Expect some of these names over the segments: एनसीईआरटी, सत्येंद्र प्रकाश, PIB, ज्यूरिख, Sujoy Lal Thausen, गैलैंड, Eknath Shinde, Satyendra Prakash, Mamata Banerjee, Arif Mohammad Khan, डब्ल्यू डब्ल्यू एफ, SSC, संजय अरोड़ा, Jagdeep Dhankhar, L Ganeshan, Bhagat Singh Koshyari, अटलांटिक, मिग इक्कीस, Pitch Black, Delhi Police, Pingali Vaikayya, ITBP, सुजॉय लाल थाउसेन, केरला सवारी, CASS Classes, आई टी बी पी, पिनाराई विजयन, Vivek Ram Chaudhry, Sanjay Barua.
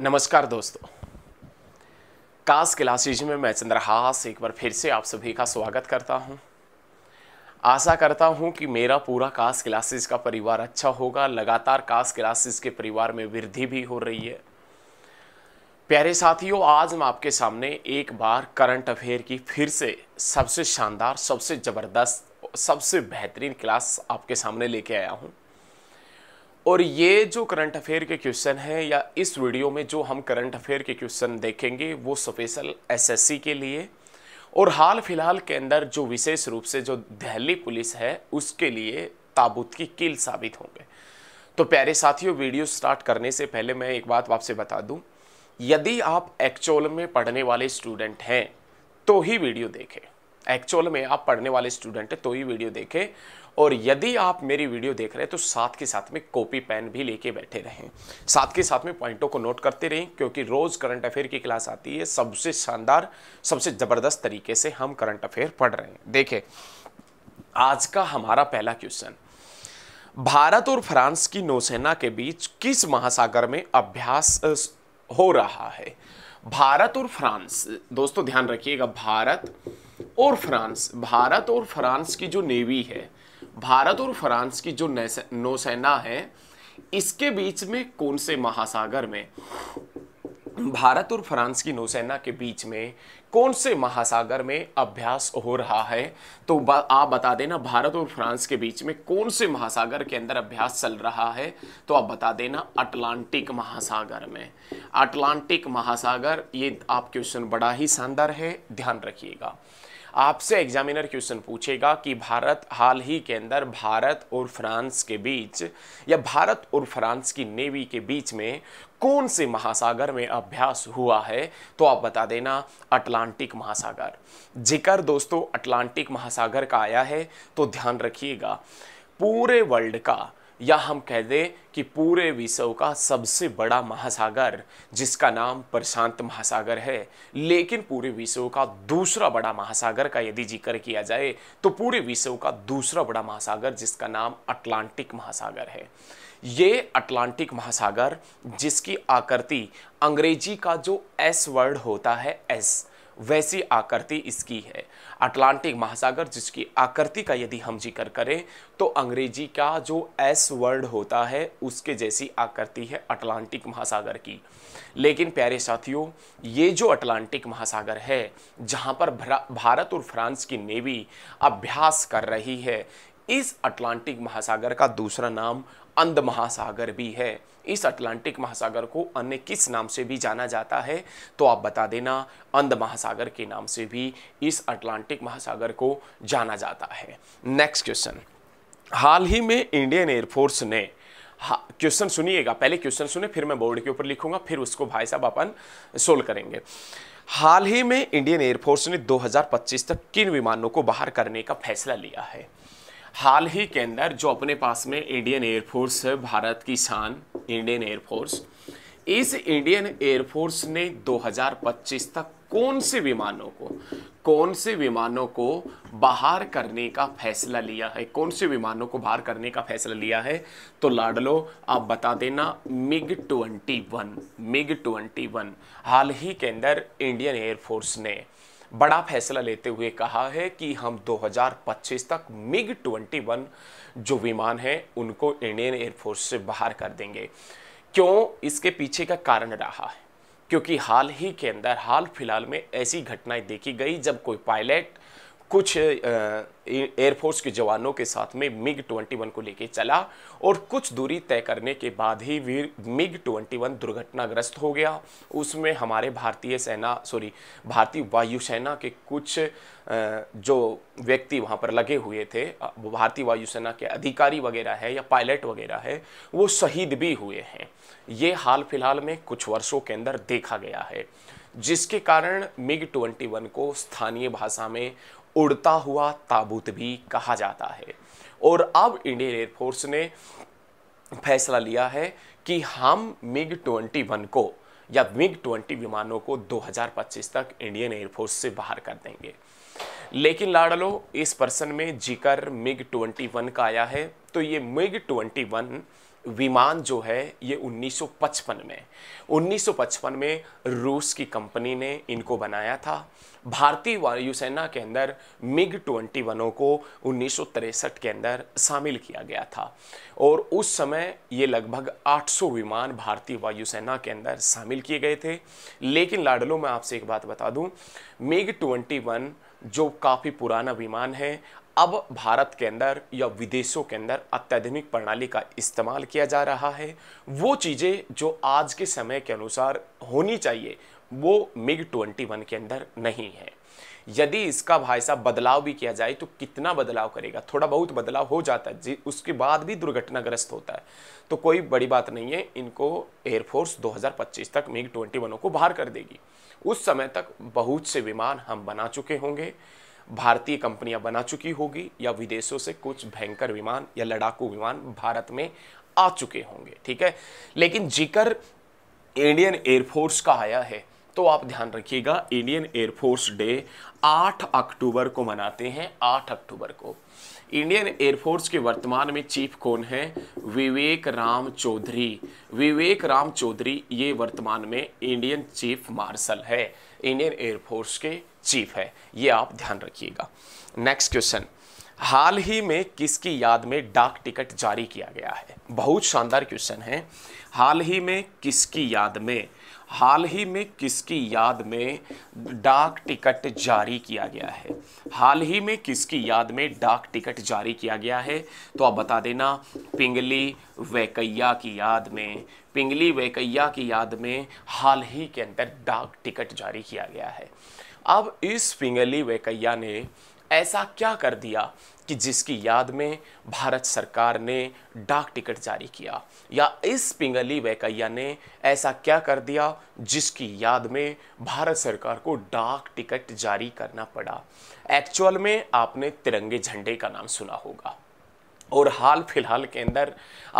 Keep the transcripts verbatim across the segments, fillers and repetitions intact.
नमस्कार दोस्तों, कास क्लासेज में मैं चंद्रहास एक बार फिर से आप सभी का स्वागत करता हूं। आशा करता हूं कि मेरा पूरा कास क्लासेज का परिवार अच्छा होगा। लगातार कास क्लासेज के परिवार में वृद्धि भी हो रही है। प्यारे साथियों, आज मैं आपके सामने एक बार करंट अफेयर की फिर से सबसे शानदार, सबसे ज़बरदस्त, सबसे बेहतरीन क्लास आपके सामने लेके आया हूँ। और ये जो करंट अफेयर के क्वेश्चन हैं या इस वीडियो में जो हम करंट अफेयर के क्वेश्चन देखेंगे वो स्पेशल एसएससी के लिए और हाल फिलहाल के अंदर जो विशेष रूप से जो दिल्ली पुलिस है उसके लिए ताबूत की कील साबित होंगे। तो प्यारे साथियों, वीडियो स्टार्ट करने से पहले मैं एक बात आपसे बता दूं, यदि आप एक्चुअल में पढ़ने वाले स्टूडेंट हैं तो ही वीडियो देखें। एक्चुअल में आप पढ़ने वाले स्टूडेंट हैं तो ही वीडियो देखें। और यदि आप मेरी वीडियो देख रहे हैं तो साथ के साथ में कॉपी पेन भी लेके बैठे रहें, साथ के साथ में पॉइंटों को नोट करते रहें, क्योंकि रोज़ करंट अफेयर की क्लास आती है। सबसे शानदार, सबसे ज़बरदस्त तरीके से हम करंट अफेयर पढ़ रहे हैं। देखें, आज का हमारा पहला क्वेश्चन, भारत और फ्रांस की नौसेना के बीच किस महासागर में अभ्यास हो रहा है? भारत और फ्रांस, दोस्तों ध्यान रखिएगा, भारत और फ्रांस, भारत और फ्रांस की जो नेवी है, भारत और फ्रांस की जो नौसेना है, इसके बीच में कौन से महासागर में, भारत और फ्रांस की नौसेना के बीच में कौन से महासागर में अभ्यास हो रहा है? तो आप बता देना भारत और फ्रांस के बीच में कौन से महासागर के अंदर अभ्यास चल रहा है। तो आप बता देना अटलांटिक महासागर में। अटलांटिक महासागर, ये आप क्वेश्चन बड़ा ही शानदार है, ध्यान रखिएगा। आपसे एग्जामिनर क्वेश्चन पूछेगा कि भारत हाल ही के अंदर भारत और फ्रांस के बीच या भारत और फ्रांस की नेवी के बीच में कौन से महासागर में अभ्यास हुआ है? तो आप बता देना अटलांटिक महासागर। जिक्र दोस्तों अटलांटिक महासागर का आया है तो ध्यान रखिएगा, पूरे वर्ल्ड का या हम कह दें कि पूरे विश्व का सबसे बड़ा महासागर जिसका नाम प्रशांत महासागर है, लेकिन पूरे विश्व का दूसरा बड़ा महासागर का यदि जिक्र किया जाए तो पूरे विश्व का दूसरा बड़ा महासागर जिसका नाम अटलांटिक महासागर है। ये अटलांटिक महासागर जिसकी आकृति अंग्रेजी का जो एस वर्ड होता है, एस, वैसी आकृति इसकी है। अटलांटिक महासागर जिसकी आकृति का यदि हम जिक्र करें तो अंग्रेजी का जो एस वर्ड होता है उसके जैसी आकृति है अटलांटिक महासागर की। लेकिन प्यारे साथियों, ये जो अटलांटिक महासागर है जहां पर भारत और फ्रांस की नेवी अभ्यास कर रही है, इस अटलांटिक महासागर का दूसरा नाम अंद महासागर भी है। इस अटलांटिक महासागर को अन्य किस नाम से भी जाना जाता है? तो आप बता देना अंद महासागर के नाम से भी इस अटलांटिक महासागर को जाना जाता है। नेक्स्ट क्वेश्चन, हाल ही में इंडियन एयरफोर्स ने, क्वेश्चन सुनिएगा, पहले क्वेश्चन सुने फिर मैं बोर्ड के ऊपर लिखूंगा, फिर उसको भाई साहब अपन सोल्व करेंगे। हाल ही में इंडियन एयरफोर्स ने दो हजार पच्चीस तक किन विमानों को बाहर करने का फैसला लिया है? हाल ही के अंदर जो अपने पास में इंडियन एयरफोर्स है, भारत की शान इंडियन एयरफोर्स, इस इंडियन एयरफोर्स ने दो हजार पच्चीस तक कौन से विमानों को कौन से विमानों को बाहर करने का फैसला लिया है? कौन से विमानों को बाहर करने का फैसला लिया है? तो लाडलो आप बता देना मिग इक्कीस मिग इक्कीस। हाल ही के अंदर इंडियन एयरफोर्स ने बड़ा फैसला लेते हुए कहा है कि हम दो हजार पच्चीस तक मिग इक्कीस जो विमान है उनको इंडियन एयरफोर्स से बाहर कर देंगे। क्यों? इसके पीछे का कारण रहा है क्योंकि हाल ही के अंदर, हाल फिलहाल में ऐसी घटनाएं देखी गई जब कोई पायलट कुछ एयरफोर्स के जवानों के साथ में मिग इक्कीस को लेके चला और कुछ दूरी तय करने के बाद ही वीर मिग इक्कीस दुर्घटनाग्रस्त हो गया। उसमें हमारे भारतीय सेना सॉरी भारतीय वायुसेना के कुछ जो व्यक्ति वहां पर लगे हुए थे, भारतीय वायुसेना के अधिकारी वगैरह है या पायलट वगैरह है, वो शहीद भी हुए हैं। ये हाल फिलहाल में कुछ वर्षों के अंदर देखा गया है, जिसके कारण मिग इक्कीस को स्थानीय भाषा में उड़ता हुआ ताबूत भी कहा जाता है। और अब इंडियन एयरफोर्स ने फैसला लिया है कि हम मिग इक्कीस को या मिग इक्कीस विमानों को दो हजार पच्चीस तक इंडियन एयरफोर्स से बाहर कर देंगे। लेकिन लाडलो इस पर्सन में जिक्र मिग इक्कीस का आया है तो ये मिग इक्कीस विमान जो है ये उन्नीस सौ पचपन में उन्नीस सौ पचपन में रूस की कंपनी ने इनको बनाया था। भारतीय वायुसेना के अंदर मिग इक्कीसों को उन्नीस सौ तिरसठ के अंदर शामिल किया गया था और उस समय ये लगभग आठ सौ विमान भारतीय वायुसेना के अंदर शामिल किए गए थे। लेकिन लाडलो मैं आपसे एक बात बता दूं, मिग इक्कीस जो काफ़ी पुराना विमान है अब भारत के अंदर या विदेशों के अंदर अत्याधुनिक प्रणाली का इस्तेमाल किया जा रहा है। वो चीज़ें जो आज के समय के अनुसार होनी चाहिए वो मिग इक्कीस के अंदर नहीं है। यदि इसका भाई साहब बदलाव भी किया जाए तो कितना बदलाव करेगा, थोड़ा बहुत बदलाव हो जाता है जी, उसके बाद भी दुर्घटनाग्रस्त होता है। तो कोई बड़ी बात नहीं है, इनको एयरफोर्स दो हज़ार पच्चीस तक मिग इक्कीसों को बाहर कर देगी। उस समय तक बहुत से विमान हम बना चुके होंगे, भारतीय कंपनियां बना चुकी होगी या विदेशों से कुछ भयंकर विमान या लड़ाकू विमान भारत में आ चुके होंगे। ठीक है, लेकिन जिक्र इंडियन एयरफोर्स का आया है तो आप ध्यान रखिएगा, इंडियन एयरफोर्स डे आठ अक्टूबर को मनाते हैं। आठ अक्टूबर को इंडियन एयरफोर्स के वर्तमान में चीफ कौन है? विवेक राम चौधरी। विवेक राम चौधरी ये वर्तमान में इंडियन चीफ मार्शल है, इंडियन एयरफोर्स के चीफ है, ये आप ध्यान रखिएगा। नेक्स्ट क्वेश्चन, हाल ही में किसकी याद में डाक टिकट जारी किया गया है? बहुत शानदार क्वेश्चन है। हाल ही में किसकी याद में हाल ही में किसकी याद में डाक टिकट जारी किया गया है? हाल ही में किसकी याद में डाक टिकट जारी किया गया है? तो आप बता देना, पिंगली वैकैया की याद में पिंगली वैकैया की याद में हाल ही के अंदर डाक टिकट जारी किया गया है। अब इस पिंगली वैकैया ने ऐसा क्या कर दिया कि जिसकी याद में भारत सरकार ने डाक टिकट जारी किया, या इस पिंगली वैकैया ने ऐसा क्या कर दिया जिसकी याद में भारत सरकार को डाक टिकट जारी करना पड़ा? एक्चुअल में आपने तिरंगे झंडे का नाम सुना होगा और हाल फिलहाल के अंदर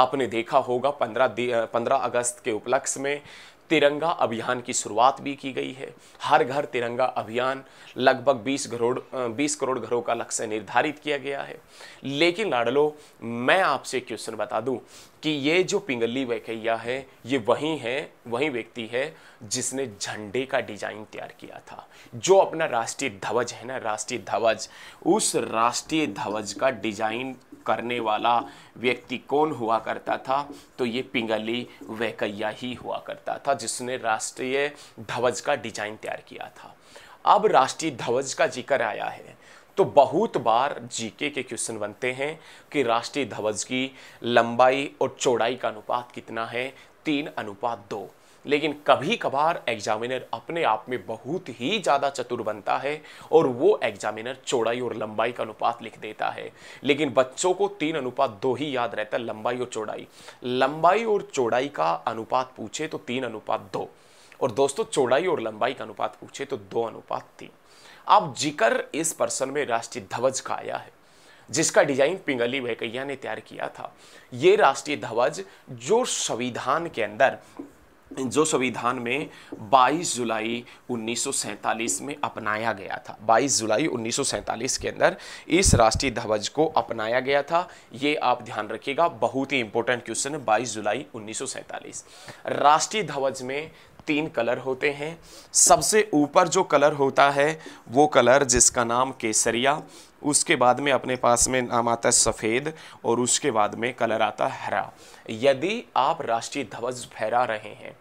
आपने देखा होगा पंद्रह पंद्रह अगस्त के उपलक्ष्य में तिरंगा अभियान की शुरुआत भी की गई है। हर घर तिरंगा अभियान लगभग बीस करोड़ बीस करोड़ घरों का लक्ष्य निर्धारित किया गया है। लेकिन लाडलो मैं आपसे क्वेश्चन बता दूं कि ये जो पिंगली वैकैया है ये वही है वही व्यक्ति है जिसने झंडे का डिजाइन तैयार किया था। जो अपना राष्ट्रीय ध्वज है ना, राष्ट्रीय ध्वज, उस राष्ट्रीय ध्वज का डिजाइन करने वाला व्यक्ति कौन हुआ करता था? तो ये पिंगली वैकैया ही हुआ करता था जिसने राष्ट्रीय ध्वज का डिजाइन तैयार किया था। अब राष्ट्रीय ध्वज का जिक्र आया है तो बहुत बार जीके के क्वेश्चन बनते हैं कि राष्ट्रीय ध्वज की लंबाई और चौड़ाई का अनुपात कितना है? तीन अनुपात दो। लेकिन कभी कभार एग्जामिनर अपने आप में बहुत ही ज़्यादा चतुर बनता है और वो एग्जामिनर चौड़ाई और लंबाई का अनुपात लिख देता है, लेकिन बच्चों को तीन अनुपात दो ही याद रहता है। लंबाई और चौड़ाई लंबाई और चौड़ाई का अनुपात पूछे तो तीन अनुपात दो और दोस्तों चौड़ाई और लंबाई का अनुपात पूछे तो दो अनुपात तीन। अब जिक्र इस पर्सन में राष्ट्रीय ध्वज का आया है जिसका डिजाइन पिंगली वैकैया ने तैयार किया था। ये राष्ट्रीय ध्वज जो संविधान के अंदर जो संविधान में बाईस जुलाई उन्नीस सौ सैंतालीस में अपनाया गया था, बाईस जुलाई उन्नीस सौ सैंतालीस के अंदर इस राष्ट्रीय ध्वज को अपनाया गया था। ये आप ध्यान रखिएगा, बहुत ही इंपॉर्टेंट क्वेश्चन है। बाईस जुलाई उन्नीस सौ सैंतालीस। राष्ट्रीय ध्वज में तीन कलर होते हैं। सबसे ऊपर जो कलर होता है वो कलर जिसका नाम केसरिया, उसके बाद में अपने पास में नाम आता है सफ़ेद और उसके बाद में कलर आता है हरा। यदि आप राष्ट्रीय ध्वज फहरा रहे हैं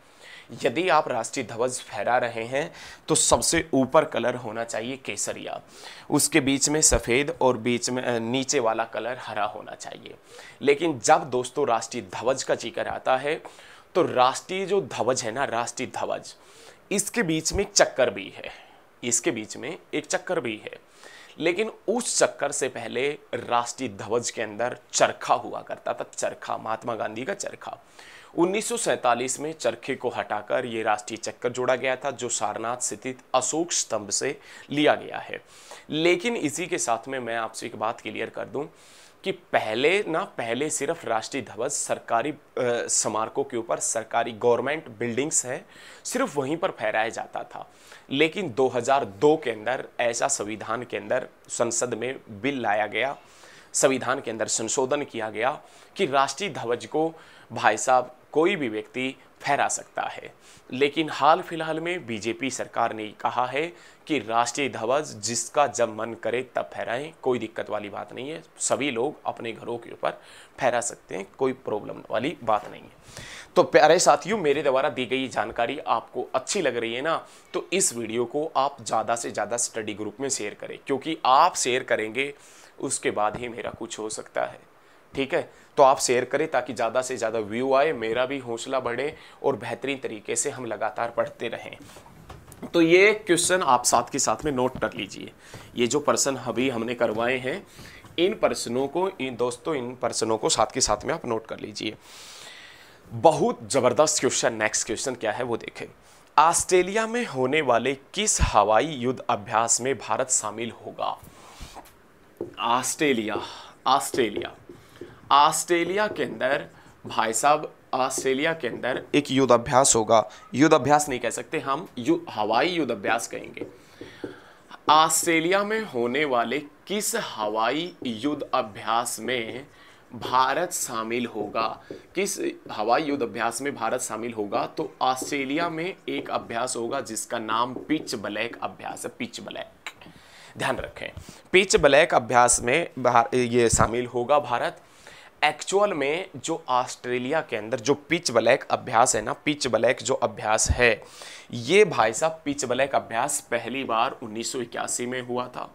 यदि आप राष्ट्रीय ध्वज फहरा रहे हैं तो सबसे ऊपर कलर होना चाहिए केसरिया, उसके बीच में सफ़ेद और बीच में नीचे वाला कलर हरा होना चाहिए। लेकिन जब दोस्तों राष्ट्रीय ध्वज का जिक्र आता है तो राष्ट्रीय जो ध्वज है ना, राष्ट्रीय ध्वज, इसके बीच में एक चक्कर भी है इसके बीच में एक चक्कर भी है लेकिन उस चक्कर से पहले राष्ट्रीय ध्वज के अंदर चरखा हुआ करता था। चरखा, महात्मा गांधी का चरखा। उन्नीस सौ सैंतालीस में चरखे को हटाकर ये राष्ट्रीय चक्कर जोड़ा गया था जो सारनाथ स्थित अशोक स्तंभ से लिया गया है। लेकिन इसी के साथ में मैं आपसे एक बात क्लियर कर दूं कि पहले ना पहले सिर्फ राष्ट्रीय ध्वज सरकारी स्मारकों के ऊपर, सरकारी गवर्नमेंट बिल्डिंग्स है, सिर्फ वहीं पर फहराया जाता था। लेकिन दो हज़ार दो के अंदर ऐसा संविधान के अंदर संसद में बिल लाया गया, संविधान के अंदर संशोधन किया गया कि राष्ट्रीय ध्वज को भाई साहब कोई भी व्यक्ति फहरा सकता है, लेकिन हाल फिलहाल में बीजेपी सरकार ने कहा है कि राष्ट्रीय ध्वज जिसका जब मन करे तब फहराएं, कोई दिक्कत वाली बात नहीं है, सभी लोग अपने घरों के ऊपर फहरा सकते हैं, कोई प्रॉब्लम वाली बात नहीं है। तो प्यारे साथियों, मेरे द्वारा दी गई जानकारी आपको अच्छी लग रही है ना, तो इस वीडियो को आप ज़्यादा से ज़्यादा स्टडी ग्रुप में शेयर करें, क्योंकि आप शेयर करेंगे उसके बाद ही मेरा कुछ हो सकता है, ठीक है। तो आप शेयर करें ताकि ज़्यादा से ज़्यादा व्यू आए, मेरा भी हौसला बढ़े और बेहतरीन तरीके से हम लगातार पढ़ते रहें। तो ये क्वेश्चन आप साथ के साथ में नोट कर लीजिए। ये जो प्रश्न अभी हमने करवाए हैं, इन प्रश्नों को इन दोस्तों इन प्रश्नों को साथ के साथ में आप नोट कर लीजिए। बहुत ज़बरदस्त क्वेश्चन, नेक्स्ट क्वेश्चन क्या है वो देखें। ऑस्ट्रेलिया में होने वाले किस हवाई युद्ध अभ्यास में भारत शामिल होगा? ऑस्ट्रेलिया ऑस्ट्रेलिया ऑस्ट्रेलिया के अंदर भाई साहब ऑस्ट्रेलिया के अंदर एक युद्ध अभ्यास होगा, युद्ध अभ्यास नहीं कह सकते हम, यु हवाई युद्ध अभ्यास कहेंगे। ऑस्ट्रेलिया में होने वाले किस हवाई युद्ध अभ्यास में भारत शामिल होगा? किस हवाई युद्ध अभ्यास में भारत शामिल होगा? तो ऑस्ट्रेलिया में एक अभ्यास होगा जिसका नाम पिच ब्लैक अभ्यास है। पिच ब्लैक, ध्यान रखें, पिच ब्लैक अभ्यास में ये शामिल होगा भारत। एक्चुअल में जो ऑस्ट्रेलिया के अंदर जो पिच ब्लैक अभ्यास है ना, पिच ब्लैक जो अभ्यास है, ये भाई साहब पिच ब्लैक अभ्यास पहली बार उन्नीस सौ इक्यासी में हुआ था,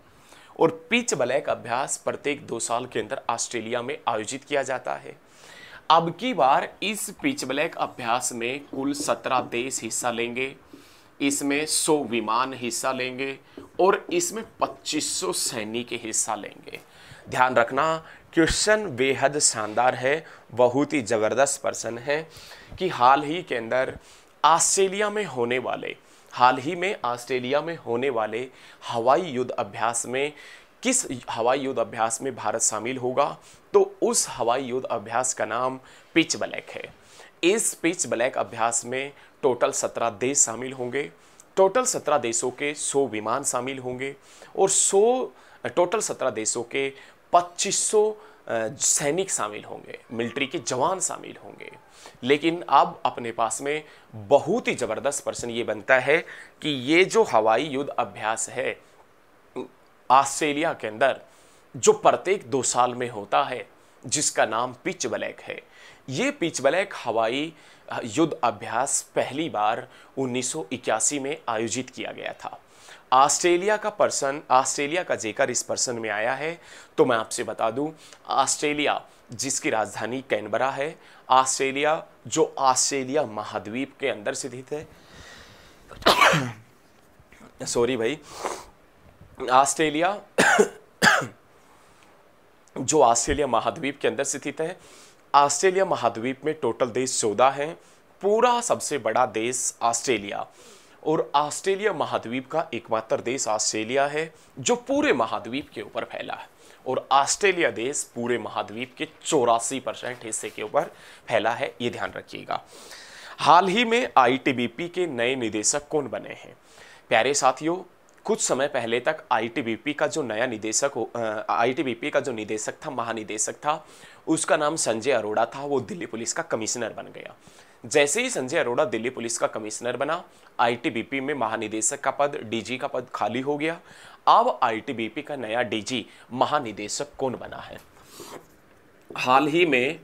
और पिच ब्लैक अभ्यास प्रत्येक दो साल के अंदर ऑस्ट्रेलिया में आयोजित किया जाता है। अब की बार इस पिच ब्लैक अभ्यास में कुल सत्रह देश हिस्सा लेंगे, इसमें सौ विमान हिस्सा लेंगे और इसमें पच्चीस सौ सैनिक हिस्सा लेंगे। ध्यान रखना, क्वेश्चन बेहद शानदार है, बहुत ही ज़बरदस्त प्रश्न है कि हाल ही के अंदर ऑस्ट्रेलिया में होने वाले हाल ही में ऑस्ट्रेलिया में होने वाले हवाई युद्ध अभ्यास में किस हवाई युद्ध अभ्यास में भारत शामिल होगा? तो उस हवाई युद्ध अभ्यास का नाम पिच ब्लैक है। इस पिच ब्लैक अभ्यास में टोटल सत्रह देश शामिल होंगे, टोटल सत्रह देशों के सौ विमान शामिल होंगे और सौ टोटल सत्रह देशों के पच्चीस सौ सैनिक शामिल होंगे, मिलिट्री के जवान शामिल होंगे। लेकिन अब अपने पास में बहुत ही ज़बरदस्त प्रश्न ये बनता है कि ये जो हवाई युद्ध अभ्यास है ऑस्ट्रेलिया के अंदर, जो प्रत्येक दो साल में होता है, जिसका नाम पिच ब्लैक है, ये पिच ब्लैक हवाई युद्ध अभ्यास पहली बार उन्नीस सौ इक्यासी में आयोजित किया गया था। ऑस्ट्रेलिया का पर्सन ऑस्ट्रेलिया का जेकर इस पर्सन में आया है, तो मैं आपसे बता दूं, ऑस्ट्रेलिया जिसकी राजधानी कैनबरा है, ऑस्ट्रेलिया जो ऑस्ट्रेलिया महाद्वीप के अंदर स्थित है सॉरी भाई ऑस्ट्रेलिया जो ऑस्ट्रेलिया महाद्वीप के अंदर स्थित है। ऑस्ट्रेलिया महाद्वीप में टोटल देश चौदह हैं, पूरा सबसे बड़ा देश ऑस्ट्रेलिया, और ऑस्ट्रेलिया महाद्वीप का एकमात्र देश ऑस्ट्रेलिया है जो पूरे महाद्वीप के ऊपर फैला है, और ऑस्ट्रेलिया देश पूरे महाद्वीप के चौरासी परसेंट हिस्से के ऊपर फैला है, ये ध्यान रखिएगा। हाल ही में आई टी बी पी के नए निदेशक कौन बने हैं? प्यारे साथियों, कुछ समय पहले तक आई टी बी पी का जो नया निदेशक आई टी बी पी का जो निदेशक था, महानिदेशक था, उसका नाम संजय अरोड़ा था। वो दिल्ली पुलिस का कमिश्नर बन गया। जैसे ही संजय अरोड़ा दिल्ली पुलिस का कमिश्नर बना, आई टी बी पी में महानिदेशक का पद, डी जी का पद खाली हो गया। अब आई टी बी पी का नया डी जी महानिदेशक कौन बना है? हाल ही में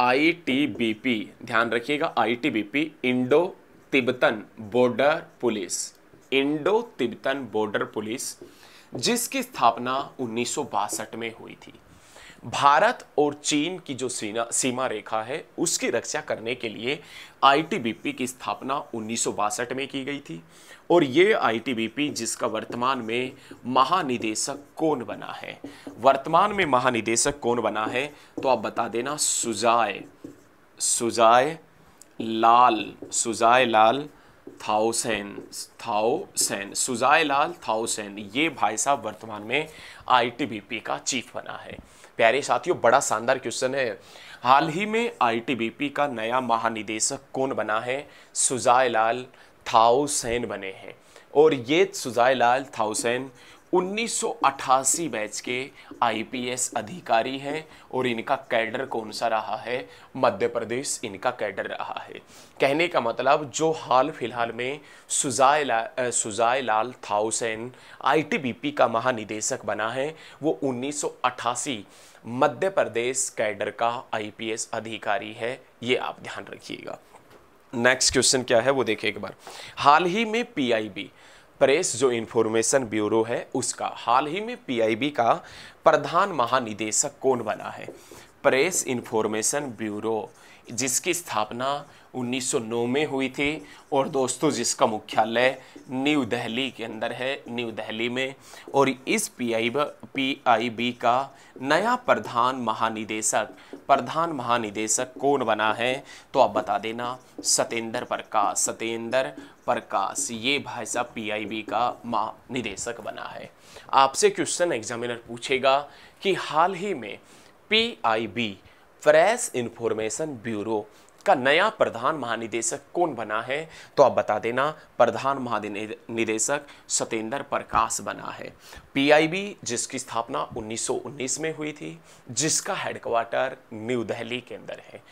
आई टी बी पी, ध्यान रखिएगा, आई टी बी पी Indo Tibetan border police, Indo Tibetan border police, जिसकी स्थापना उन्नीस सौ बासठ में हुई थी। भारत और चीन की जो सीमा सीमा रेखा है, उसकी रक्षा करने के लिए आई टी बी पी की स्थापना उन्नीस सौ बासठ में की गई थी। और ये आई टी बी पी जिसका वर्तमान में महानिदेशक कौन बना है? वर्तमान में महानिदेशक कौन बना है तो आप बता देना, सुजॉय सुजॉय लाल सुजॉय लाल थाउसेन थाउसेन सुजॉय लाल थाउसेन, ये भाई साहब वर्तमान में आई टी बी पी का चीफ बना है। प्यारे साथियों, बड़ा शानदार क्वेश्चन है। हाल ही में आई टी बी पी का नया महानिदेशक कौन बना है? सुजॉय लाल थाउसेन बने हैं, और ये सुजॉय लाल थाउसेन उन्नीस सौ अठासी बैच के आईपीएस अधिकारी हैं और इनका कैडर कौन सा रहा है, मध्य प्रदेश इनका कैडर रहा है। कहने का मतलब जो हाल फिलहाल में सुजॉय लाल सुजॉय लाल थाउसेन आईटीबीपी का महानिदेशक बना है, वो उन्नीस सौ अठासी मध्य प्रदेश कैडर का आईपीएस अधिकारी है, ये आप ध्यान रखिएगा। नेक्स्ट क्वेश्चन क्या है वो देखिए एक बार। हाल ही में पीआईबी प्रेस जो इंफॉर्मेशन ब्यूरो है उसका हाल ही में पीआईबी का प्रधान महानिदेशक कौन बना है? प्रेस इंफॉर्मेशन ब्यूरो जिसकी स्थापना उन्नीस सौ नौ में हुई थी और दोस्तों जिसका मुख्यालय न्यू दिल्ली के अंदर है, न्यू दिल्ली में। और इस पीआईबी पीआईबी का नया प्रधान महानिदेशक प्रधान महानिदेशक कौन बना है तो आप बता देना, सत्येंद्र प्रकाश सत्येंद्र प्रकाश ये भाई साहब पीआईबी का महानिदेशक बना है। आपसे क्वेश्चन एग्जामिनर पूछेगा कि हाल ही में पीआईबी प्रेस इंफॉर्मेशन ब्यूरो का नया प्रधान महानिदेशक कौन बना है तो आप बता देना, प्रधान महानिदेशक सत्येंद्र प्रकाश बना है। पीआईबी जिसकी स्थापना उन्नीस सौ उन्नीस में हुई थी, जिसका हेडक्वार्टर न्यू दिल्ली के अंदर है।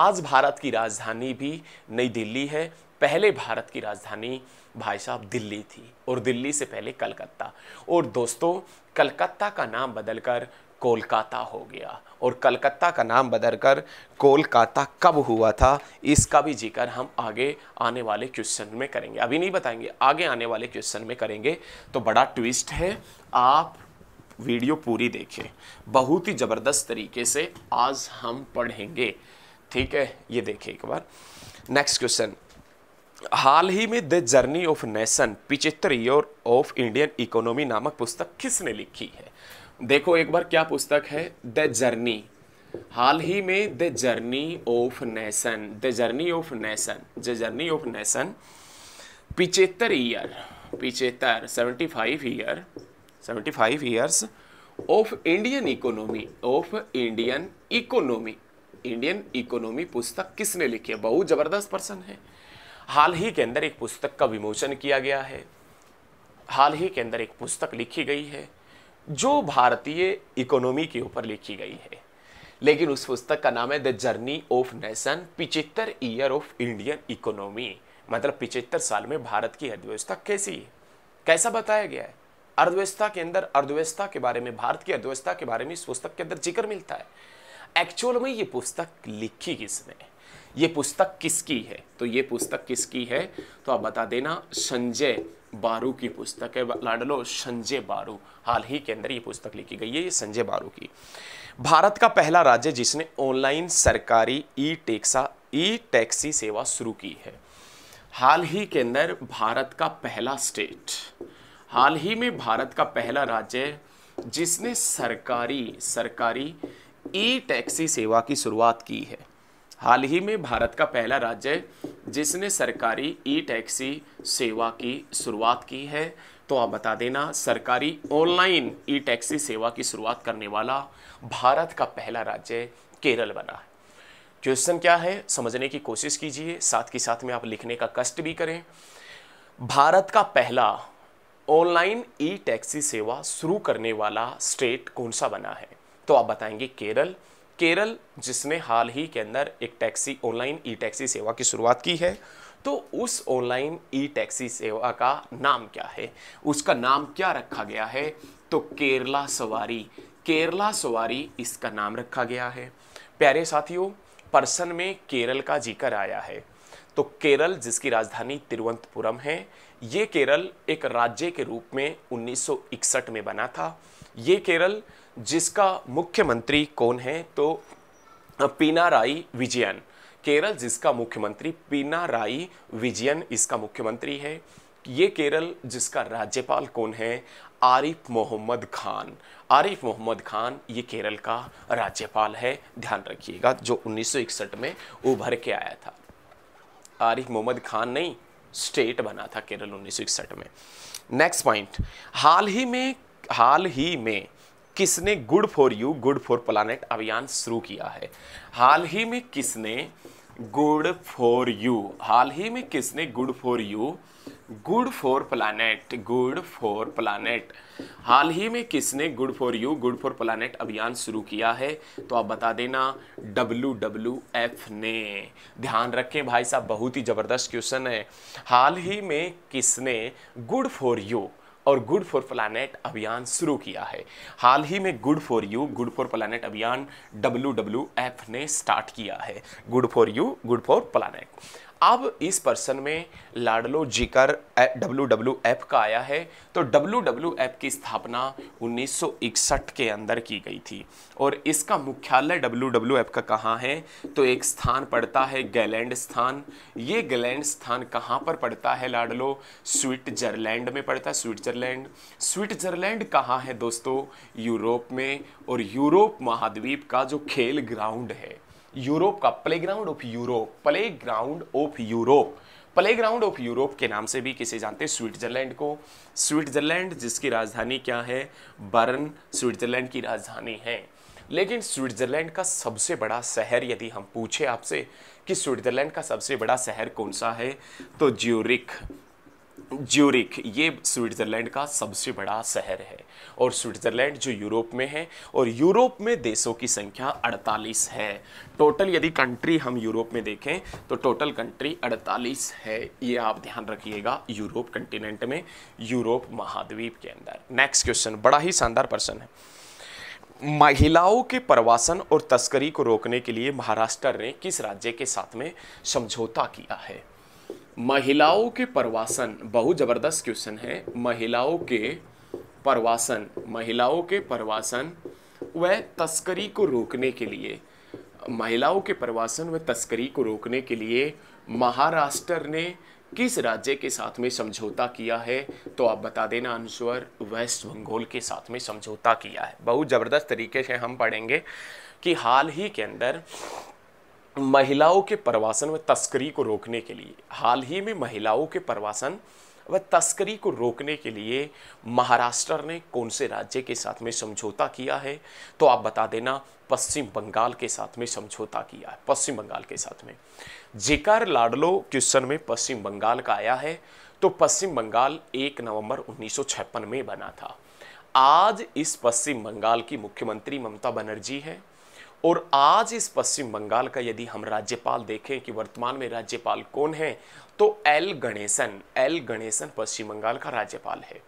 आज भारत की राजधानी भी नई दिल्ली है, पहले भारत की राजधानी भाई साहब दिल्ली थी और दिल्ली से पहले कलकत्ता, और दोस्तों कलकत्ता का नाम बदलकर कोलकाता हो गया। और कलकत्ता का नाम बदलकर कोलकाता कब हुआ था इसका भी जिक्र हम आगे आने वाले क्वेश्चन में करेंगे, अभी नहीं बताएंगे, आगे आने वाले क्वेश्चन में करेंगे। तो बड़ा ट्विस्ट है, आप वीडियो पूरी देखें, बहुत ही ज़बरदस्त तरीके से आज हम पढ़ेंगे, ठीक है? ये देखिए एक बार। नेक्स्ट क्वेश्चन, हाल ही में द जर्नी ऑफ नेशन पिचहत्तर ईयर ऑफ इंडियन इकोनॉमी नामक पुस्तक किसने लिखी है? देखो एक बार क्या पुस्तक है, द जर्नी, हाल ही में the journey of nation the journey of nation the journey of nation पिचहत्तर ईयर पिचहत्तर seventy five year seventy five years of Indian economy of Indian economy Indian economy पुस्तक किसने लिखी है? बहुत ज़बरदस्त पर्सन है। हाल ही के अंदर एक पुस्तक का विमोचन किया गया है, हाल ही के अंदर एक पुस्तक लिखी गई है जो भारतीय इकोनॉमी के ऊपर लिखी गई है, लेकिन उस पुस्तक का नाम है द जर्नी ऑफ नेशन पिचहत्तर ईयर ऑफ इंडियन इकोनॉमी, मतलब पिचहत्तर साल में भारत की अर्थव्यवस्था कैसी है, कैसा बताया गया है, अर्थव्यवस्था के अंदर अर्थव्यवस्था के बारे में, भारत की अर्थव्यवस्था के बारे में इस पुस्तक के अंदर जिक्र मिलता है। एक्चुअल में ये पुस्तक लिखी किसने, ये पुस्तक किसकी है, तो ये पुस्तक किसकी है तो आप बता देना, संजय बारू की पुस्तक है, लाडलो संजय बारू। हाल ही के अंदर ये पुस्तक लिखी गई है, ये संजय बारू की। भारत का पहला राज्य जिसने ऑनलाइन सरकारी ई टैक्सा ई टैक्सी सेवा शुरू की है, हाल ही के अंदर भारत का पहला स्टेट, हाल ही में भारत का पहला राज्य जिसने सरकारी सरकारी ई टैक्सी सेवा की शुरुआत की है, हाल ही में भारत का पहला राज्य जिसने सरकारी ई टैक्सी सेवा की शुरुआत की है तो आप बता देना, सरकारी ऑनलाइन ई टैक्सी सेवा की शुरुआत करने वाला भारत का पहला राज्य केरल बना है। क्वेश्चन क्या है समझने की कोशिश कीजिए, साथ के साथ में आप लिखने का कष्ट भी करें। भारत का पहला ऑनलाइन ई टैक्सी सेवा शुरू करने वाला स्टेट कौन सा बना है तो आप बताएंगे केरल, केरल जिसने हाल ही के अंदर एक टैक्सी ऑनलाइन ई टैक्सी सेवा की शुरुआत की है। तो उस ऑनलाइन ई टैक्सी सेवा का नाम क्या है, उसका नाम क्या रखा गया है तो केरला सवारी, केरला सवारी इसका नाम रखा गया है। प्यारे साथियों, पर्सन में केरल का जिक्र आया है तो केरल जिसकी राजधानी तिरुवनंतपुरम है, ये केरल एक राज्य के रूप में उन्नीस सौ इकसठ में बना था। ये केरल जिसका मुख्यमंत्री कौन है तो पिनाराई विजयन, केरल जिसका मुख्यमंत्री पिनाराई विजयन इसका मुख्यमंत्री है। ये केरल जिसका राज्यपाल कौन है, आरिफ मोहम्मद खान, आरिफ मोहम्मद खान ये केरल का राज्यपाल है, ध्यान रखिएगा, जो उन्नीस सौ इकसठ में उभर के आया था। आरिफ मोहम्मद खान नहीं, स्टेट बना था केरल उन्नीस सौ इकसठ में। नेक्स्ट पॉइंट, हाल ही में हाल ही में किसने good for you good for planet अभियान शुरू किया है? हाल ही में किसने गुड फॉर यू, हाल ही में किसने good for you, good for planet, good for planet, हाल ही में किसने good for you, good for planet अभियान शुरू किया है? तो आप बता देना डब्ल्यू डब्ल्यू एफ ने। ध्यान रखें भाई साहब, बहुत ही ज़बरदस्त क्वेश्चन है। हाल ही में किसने गुड फॉर यू और गुड फॉर प्लानट अभियान शुरू किया है? हाल ही में good for you, good for planet अभियान डब्ल्यू डब्ल्यू एफ ने स्टार्ट किया है। Good for you, good for planet. अब इस पर्सन में लाडलो जिकर डब्ल्यू डब्ल्यू एफ का आया है, तो डब्ल्यू डब्ल्यू एफ की स्थापना उन्नीस सौ इकसठ के अंदर की गई थी और इसका मुख्यालय डब्ल्यू डब्ल्यू एफ का कहाँ है? तो एक स्थान पड़ता है गैलैंड स्थान। ये गैलैंड स्थान कहाँ पर पड़ता है लाडलो? स्विट्जरलैंड में पड़ता है। स्विट्जरलैंड, स्विट्जरलैंड कहाँ है दोस्तों? यूरोप में। और यूरोप महाद्वीप का जो खेल ग्राउंड है, यूरोप का playground of Europe, playground of Europe, playground of Europe के नाम से भी किसे जानते हैं स्विट्जरलैंड को। स्विट्जरलैंड जिसकी राजधानी क्या है? बर्न स्विट्जरलैंड की राजधानी है। लेकिन स्विट्जरलैंड का सबसे बड़ा शहर यदि हम पूछे आपसे कि स्विट्जरलैंड का सबसे बड़ा शहर कौन सा है, तो ज्यूरिख, ज्यूरिख ये स्विट्जरलैंड का सबसे बड़ा शहर है। और स्विट्जरलैंड जो यूरोप में है, और यूरोप में देशों की संख्या अड़तालीस है। टोटल यदि कंट्री हम यूरोप में देखें तो टोटल कंट्री अड़तालीस है। ये आप ध्यान रखिएगा यूरोप कंटिनेंट में, यूरोप महाद्वीप के अंदर। नेक्स्ट क्वेश्चन, बड़ा ही शानदार प्रश्न है। महिलाओं के प्रवासन और तस्करी को रोकने के लिए महाराष्ट्र ने किस राज्य के साथ में समझौता किया है? महिलाओं के प्रवासन, बहुत ज़बरदस्त क्वेश्चन है। महिलाओं के प्रवासन, महिलाओं के प्रवासन व तस्करी को रोकने के लिए, महिलाओं के प्रवासन व तस्करी को रोकने के लिए महाराष्ट्र ने किस राज्य के साथ में समझौता किया है? तो आप बता देना आंसर वेस्ट बंगाल के साथ में समझौता किया है। बहुत ज़बरदस्त तरीके से हम पढ़ेंगे कि हाल ही के अंदर महिलाओं के प्रवासन व तस्करी को रोकने के लिए, हाल ही में महिलाओं के प्रवासन व तस्करी को रोकने के लिए महाराष्ट्र ने कौन से राज्य के साथ में समझौता किया है? तो आप बता देना पश्चिम बंगाल के साथ में समझौता किया है, पश्चिम बंगाल के साथ में। जिकर लाडलो क्वेश्चन में पश्चिम बंगाल का आया है, तो पश्चिम बंगाल एक नवंबर उन्नीस सौ छप्पन में बना था। आज इस पश्चिम बंगाल की मुख्यमंत्री ममता बनर्जी है और आज इस पश्चिम बंगाल का यदि हम राज्यपाल देखें कि वर्तमान में राज्यपाल कौन है, तो एल गणेशन, एल गणेशन पश्चिम बंगाल का राज्यपाल है।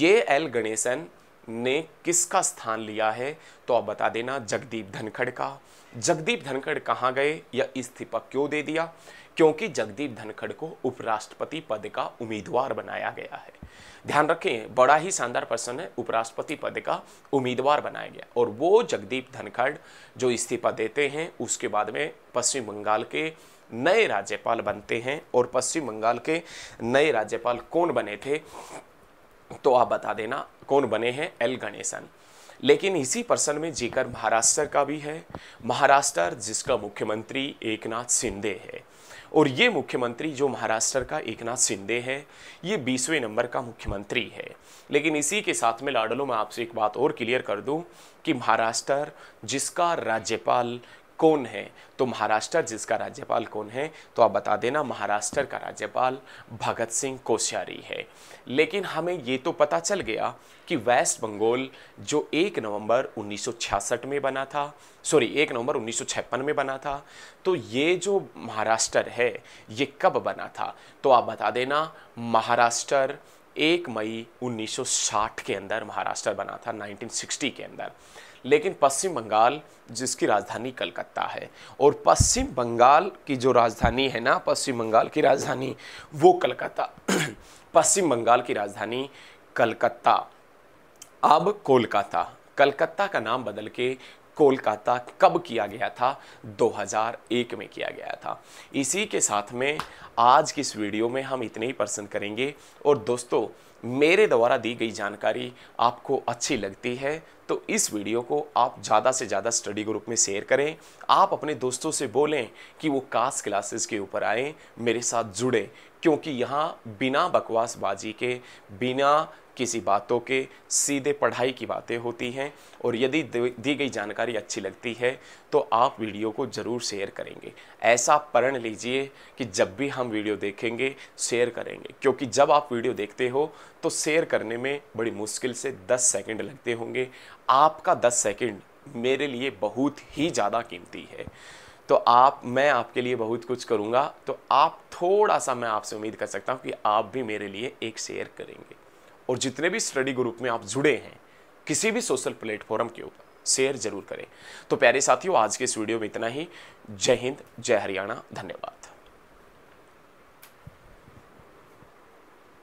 ये एल गणेशन ने किसका स्थान लिया है? तो आप बता देना जगदीप धनखड़ का। जगदीप धनखड़ कहाँ गए या इस्तीफा क्यों दे दिया? क्योंकि जगदीप धनखड़ को उपराष्ट्रपति पद का उम्मीदवार बनाया गया है। ध्यान रखें, बड़ा ही शानदार पर्सन है, उपराष्ट्रपति पद का उम्मीदवार बनाया गया। और वो जगदीप धनखड़ जो इस्तीफा देते हैं उसके बाद में पश्चिम बंगाल के नए राज्यपाल बनते हैं। और पश्चिम बंगाल के नए राज्यपाल कौन बने थे? तो आप बता देना कौन बने हैं? एल गणेशन। लेकिन इसी पर्सन में जिक्र महाराष्ट्र का भी है, महाराष्ट्र जिसका मुख्यमंत्री एकनाथ शिंदे है। और ये मुख्यमंत्री जो महाराष्ट्र का एकनाथ शिंदे है, ये बीसवें नंबर का मुख्यमंत्री है। लेकिन इसी के साथ में लाडलो मैं आपसे एक बात और क्लियर कर दूं कि महाराष्ट्र जिसका राज्यपाल कौन है, तो महाराष्ट्र जिसका राज्यपाल कौन है, तो आप बता देना महाराष्ट्र का राज्यपाल भगत सिंह कोश्यारी है। लेकिन हमें ये तो पता चल गया कि वेस्ट बंगाल जो एक नवंबर उन्नीस सौ छियासठ में बना था, सॉरी एक नवंबर उन्नीस सौ छप्पन में बना था, तो ये जो महाराष्ट्र है ये कब बना था? तो आप बता देना महाराष्ट्र एक मई उन्नीस सौ साठ के अंदर महाराष्ट्र बना था, नाइनटीन सिक्सटी के अंदर। लेकिन पश्चिम बंगाल जिसकी राजधानी कलकत्ता है, और पश्चिम बंगाल की जो राजधानी है ना, पश्चिम बंगाल की राजधानी वो कलकत्ता, पश्चिम बंगाल की राजधानी कलकत्ता अब कोलकाता, कलकत्ता का नाम बदल के कोलकाता कब किया गया था? दो हज़ार एक में किया गया था। इसी के साथ में आज की इस वीडियो में हम इतने ही पर्सन करेंगे। और दोस्तों मेरे द्वारा दी गई जानकारी आपको अच्छी लगती है तो इस वीडियो को आप ज़्यादा से ज़्यादा स्टडी ग्रुप में शेयर करें। आप अपने दोस्तों से बोलें कि वो कास क्लासेस के ऊपर आएँ, मेरे साथ जुड़ें। क्योंकि यहाँ बिना बकवासबाजी के, बिना किसी बातों के सीधे पढ़ाई की बातें होती हैं। और यदि दी गई जानकारी अच्छी लगती है तो आप वीडियो को ज़रूर शेयर करेंगे। ऐसा प्रण लीजिए कि जब भी हम वीडियो देखेंगे शेयर करेंगे, क्योंकि जब आप वीडियो देखते हो तो शेयर करने में बड़ी मुश्किल से दस सेकंड लगते होंगे। आपका दस सेकंड मेरे लिए बहुत ही ज़्यादा कीमती है। तो आप, मैं आपके लिए बहुत कुछ करूँगा, तो आप थोड़ा सा, मैं आपसे उम्मीद कर सकता हूँ कि आप भी मेरे लिए एक शेयर करेंगे। और जितने भी स्टडी ग्रुप में आप जुड़े हैं किसी भी सोशल प्लेटफॉर्म के ऊपर, शेयर जरूर करें। तो प्यारे साथियों, आज के इस वीडियो में इतना ही। जय हिंद, जय हरियाणा, धन्यवाद।